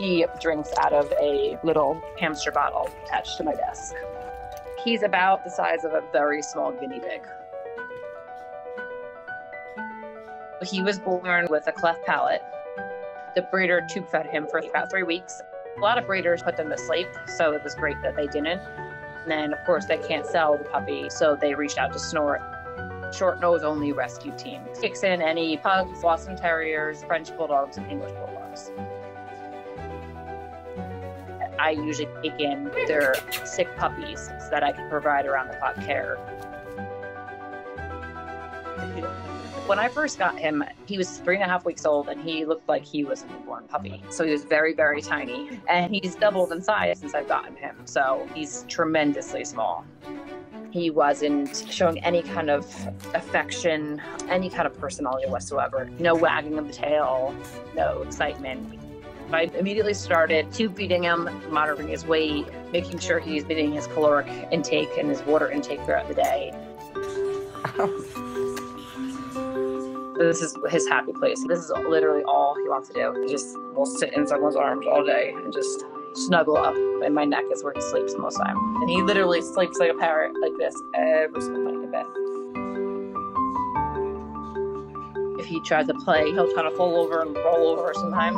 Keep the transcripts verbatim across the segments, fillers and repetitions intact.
He drinks out of a little hamster bottle attached to my desk. He's about the size of a very small guinea pig. He was born with a cleft palate. The breeder tube fed him for about three weeks. A lot of breeders put them to sleep, so it was great that they didn't. And then, of course, they can't sell the puppy, so they reached out to Snort. Short Noses Only Rescue Team kicks in any pugs, Boston Terriers, French Bulldogs, and English Bulldogs. I usually take in their sick puppies so that I can provide around-the-clock care. When I first got him, he was three and a half weeks old, and he looked like he was a newborn puppy. So he was very, very tiny, and he's doubled in size since I've gotten him. So he's tremendously small. He wasn't showing any kind of affection, any kind of personality whatsoever. No wagging of the tail, no excitement. I immediately started tube feeding him, monitoring his weight, making sure he's getting his caloric intake and his water intake throughout the day. This is his happy place. This is literally all he wants to do. He just will sit in someone's arms all day and just snuggle up, and my neck is where he sleeps most of the time. And he literally sleeps like a parrot, like this, every single night in bed. If he tries to play, he'll kind of fall over and roll over sometimes.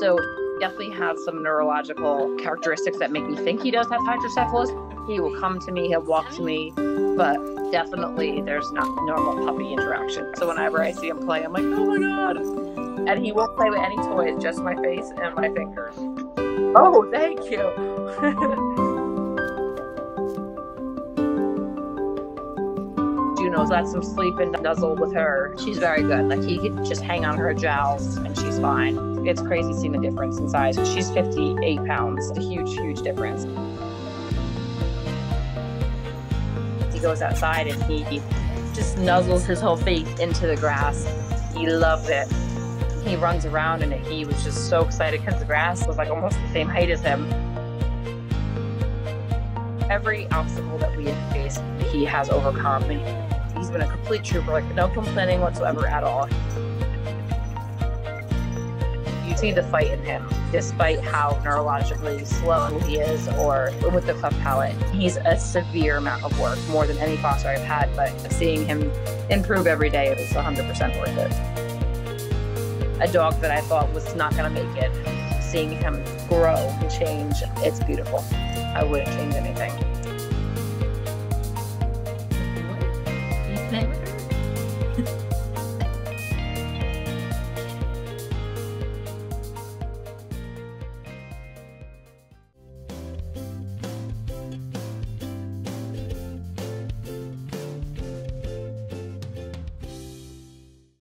So he definitely has some neurological characteristics that make me think he does have hydrocephalus. He will come to me, he'll walk to me, but definitely there's not normal puppy interaction. So whenever I see him play, I'm like, oh my God. And he won't play with any toys, just my face and my fingers. Oh, thank you. Juno lets him sleep and nuzzle with her. She's very good. Like, he could just hang on her jowls and she's fine. It's crazy seeing the difference in size. She's fifty-eight pounds. It's a huge, huge difference. He goes outside and he just nuzzles his whole face into the grass. He loves it. He runs around and he was just so excited because the grass was like almost the same height as him. Every obstacle that we have faced, he has overcome. He's been a complete trooper, like no complaining whatsoever at all. You see the fight in him, despite how neurologically slow he is or with the cleft palate. He's a severe amount of work, more than any foster I've had, but seeing him improve every day, it was one hundred percent worth it. A dog that I thought was not going to make it, seeing him grow and change, it's beautiful. I wouldn't change anything.